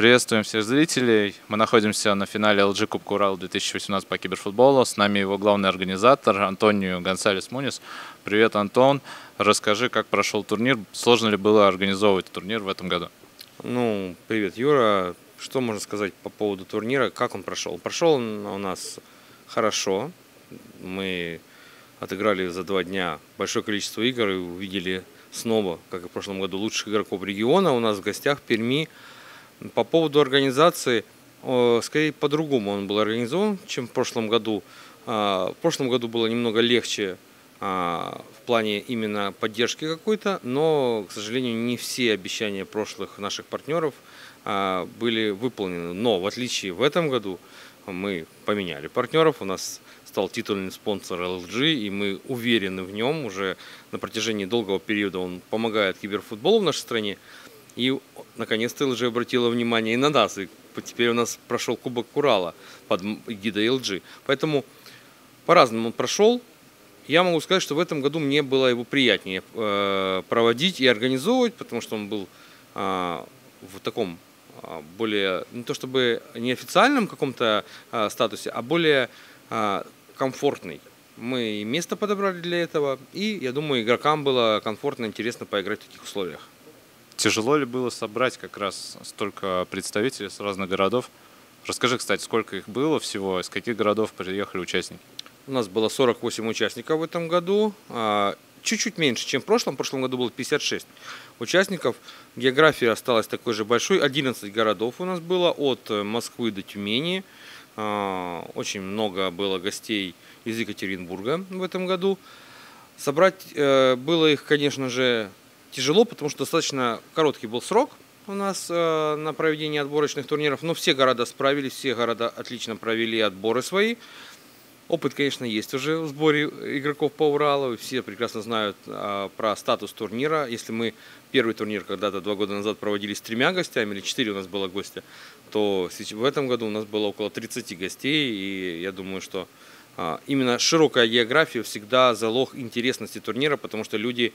Приветствуем всех зрителей. Мы находимся на финале LG Кубка Урал 2018 по киберфутболу. С нами его главный организатор Антонио Гонсалес-Мунис. Привет, Антон. Расскажи, как прошел турнир. Сложно ли было организовывать турнир в этом году? Ну, привет, Юра. Что можно сказать по поводу турнира? Как он прошел? Прошел он у нас хорошо. Мы отыграли за 2 дня большое количество игр и увидели снова, как и в прошлом году, лучших игроков региона у нас в гостях в Перми. По поводу организации, скорее по-другому он был организован, чем в прошлом году. В прошлом году было немного легче в плане именно поддержки какой-то, но, к сожалению, не все обещания прошлых наших партнеров были выполнены. Но в отличие в этом году мы поменяли партнеров, у нас стал титульный спонсор LG, и мы уверены в нем уже на протяжении долгого периода. Он помогает киберфутболу в нашей стране. И, наконец-то, LG обратила внимание и на нас. И теперь у нас прошел Кубок Урала под гидой LG. Поэтому по-разному он прошел. Я могу сказать, что в этом году мне было его приятнее проводить и организовывать, потому что он был в таком более, не то чтобы неофициальном каком-то статусе, а более комфортный. Мы место подобрали для этого, и, я думаю, игрокам было комфортно, интересно поиграть в таких условиях. Тяжело ли было собрать как раз столько представителей с разных городов? Расскажи, кстати, сколько их было всего, из каких городов приехали участники? У нас было 48 участников в этом году, чуть-чуть меньше, чем в прошлом. В прошлом году было 56 участников. География осталась такой же большой. 11 городов у нас было, от Москвы до Тюмени. Очень много было гостей из Екатеринбурга в этом году. Собрать было их, конечно же, тяжело, потому что достаточно короткий был срок у нас на проведение отборочных турниров, но все города справились, все города отлично провели отборы свои. Опыт, конечно, есть уже в сборе игроков по Уралу, все прекрасно знают про статус турнира. Если мы первый турнир когда-то 2 года назад проводили с 3 гостями, или 4 у нас было гостя, то в этом году у нас было около 30 гостей, и я думаю, что именно широкая география всегда залог интересности турнира, потому что люди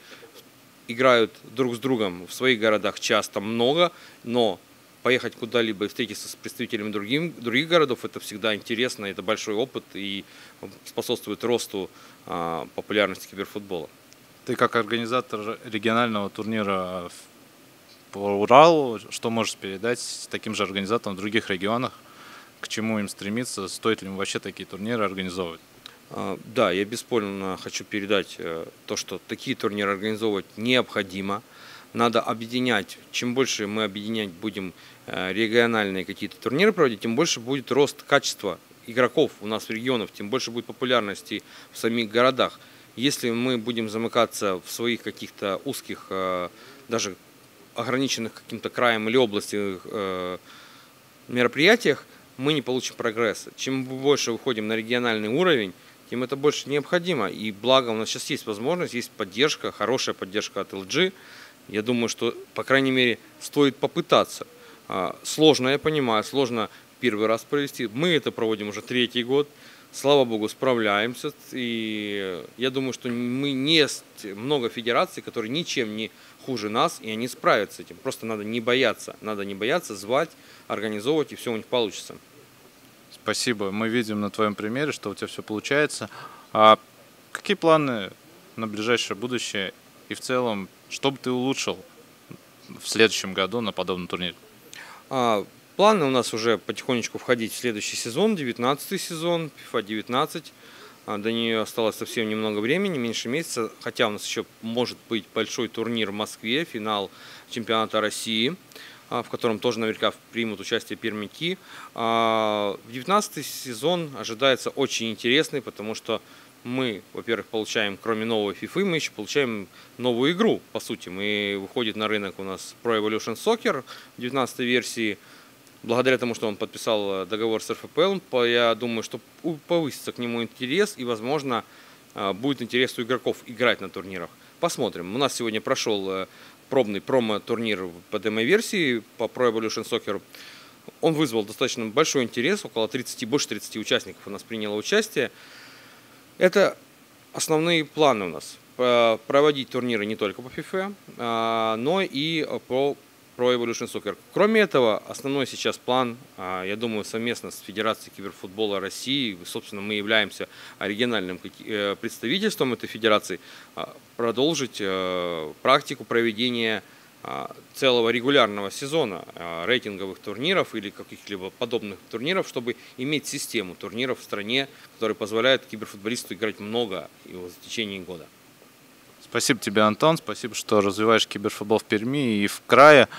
играют друг с другом в своих городах часто много, но поехать куда-либо и встретиться с представителями других городов – это всегда интересно, это большой опыт и способствует росту популярности киберфутбола. Ты как организатор регионального турнира по Уралу, что можешь передать таким же организаторам в других регионах, к чему им стремиться, стоит ли им вообще такие турниры организовывать? Да, я бесспорно хочу передать то, что такие турниры организовывать необходимо. Надо объединять. Чем больше мы объединять будем региональные какие-то турниры проводить, тем больше будет рост качества игроков у нас в регионах, тем больше будет популярности в самих городах. Если мы будем замыкаться в своих каких-то узких, даже ограниченных каким-то краем или областью мероприятиях, мы не получим прогресса. Чем мы больше выходим на региональный уровень, тем это больше необходимо. И благо у нас сейчас есть возможность, есть поддержка, хорошая поддержка от LG. Я думаю, что, по крайней мере, стоит попытаться. Сложно, я понимаю, сложно первый раз провести. Мы это проводим уже 3-й год. Слава богу, справляемся. И я думаю, что мы есть много федераций, которые ничем не хуже нас, и они справятся с этим. Просто надо не бояться, звать, организовывать, и все у них получится. Спасибо. Мы видим на твоем примере, что у тебя все получается. А какие планы на ближайшее будущее и в целом, что бы ты улучшил в следующем году на подобном турнире? Планы у нас уже потихонечку входить в следующий сезон, 19-й сезон, FIFA 19. До нее осталось совсем немного времени, меньше месяца, хотя у нас еще может быть большой турнир в Москве, финал чемпионата России, в котором тоже наверняка примут участие пермяки. 19-й сезон ожидается очень интересный, потому что мы, во-первых, получаем, кроме новой FIFA, мы еще получаем новую игру, по сути. Выходит на рынок у нас Pro Evolution Soccer в 19-й версии. Благодаря тому, что он подписал договор с РФПЛ, я думаю, что повысится к нему интерес и, возможно, будет интерес у игроков играть на турнирах. Посмотрим. У нас сегодня прошел пробный промо-турнир по демо-версии по Pro Evolution Soccer. Он вызвал достаточно большой интерес, около 30, больше 30 участников у нас приняло участие. Это основные планы у нас. Проводить турниры не только по FIFA, но и по Pro Evolution Soccer. Кроме этого, основной сейчас план, я думаю, совместно с Федерацией киберфутбола России, собственно, мы являемся оригинальным представительством этой федерации, продолжить практику проведения целого регулярного сезона рейтинговых турниров или каких-либо подобных турниров, чтобы иметь систему турниров в стране, которая позволяет киберфутболисту играть много в течение года. Спасибо тебе, Антон, спасибо, что развиваешь киберфутбол в Перми и в крае.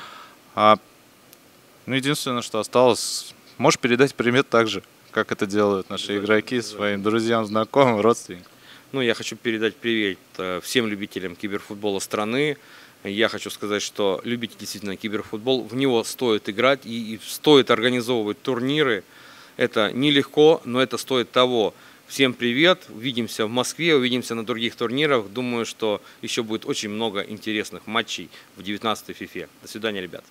Единственное, что осталось, можешь передать привет так же, как это делают наши игроки своим друзьям, знакомым, родственникам. Я хочу передать привет всем любителям киберфутбола страны. Я хочу сказать, что любите действительно киберфутбол, в него стоит играть и стоит организовывать турниры. Это нелегко, но это стоит того. Всем привет, увидимся в Москве, увидимся на других турнирах. Думаю, что еще будет очень много интересных матчей в 19-й FIFA. До свидания, ребят.